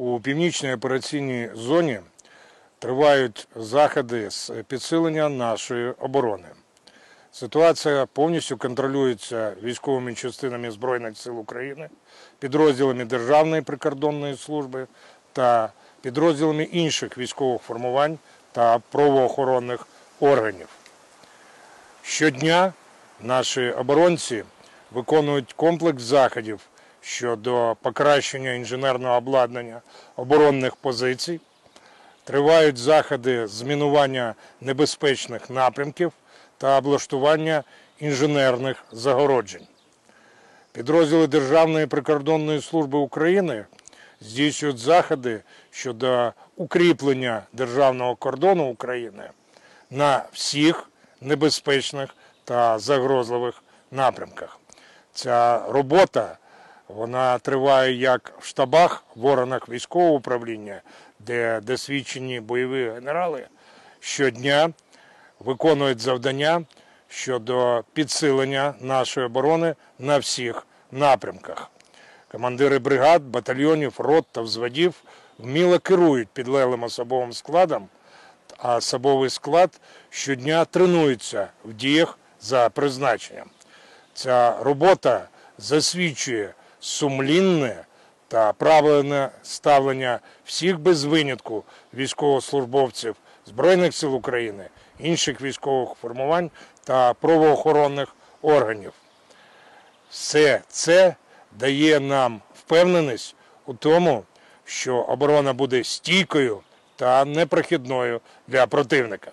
У північній операційній зоні тривають заходи з підсилення нашої оборони. Ситуація повністю контролюється військовими частинами Збройних сил України, підрозділами Державної прикордонної служби та підрозділами інших військових формувань та правоохоронних органів. Щодня наші оборонці виконують комплекс заходів щодо покращення інженерного обладнання оборонних позицій, тривають заходи з мінування небезпечних напрямків та облаштування інженерних загороджень. Підрозділи Державної прикордонної служби України здійснюють заходи щодо укріплення державного кордону України на всіх небезпечних та загрозливих напрямках. Ця робота вона триває як в штабах, в органах військового управління, де досвідчені бойові генерали щодня виконують завдання щодо підсилення нашої оборони на всіх напрямках. Командири бригад, батальйонів, рот та взводів вміло керують підлеглим особовим складом, а особовий склад щодня тренується в діях за призначенням. Ця робота засвідчує сумлінне та правильне ставлення всіх без винятку військовослужбовців Збройних сил України, інших військових формувань та правоохоронних органів. Все це дає нам впевненість у тому, що оборона буде стійкою та непрохідною для противника.